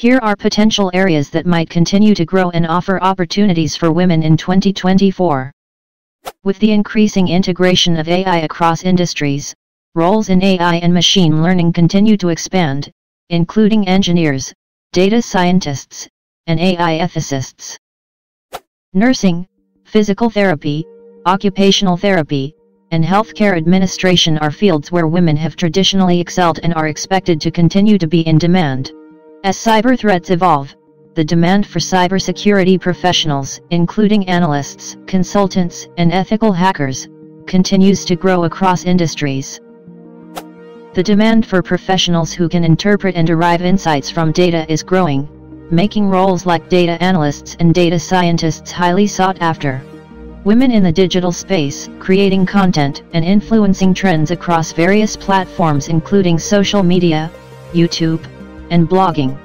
Here are potential areas that might continue to grow and offer opportunities for women in 2024. With the increasing integration of AI across industries, roles in AI and machine learning continue to expand, including engineers, data scientists, and AI ethicists. Nursing, physical therapy, occupational therapy, and healthcare administration are fields where women have traditionally excelled and are expected to continue to be in demand. As cyber threats evolve, the demand for cybersecurity professionals, including analysts, consultants, and ethical hackers, continues to grow across industries. The demand for professionals who can interpret and derive insights from data is growing, making roles like data analysts and data scientists highly sought after. Women in the digital space, creating content and influencing trends across various platforms including social media, YouTube, and blogging.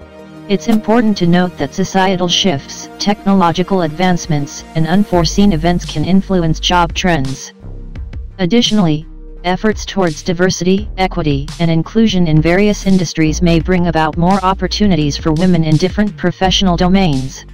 It's important to note that societal shifts, technological advancements, and unforeseen events can influence job trends. Additionally, efforts towards diversity, equity, and inclusion in various industries may bring about more opportunities for women in different professional domains.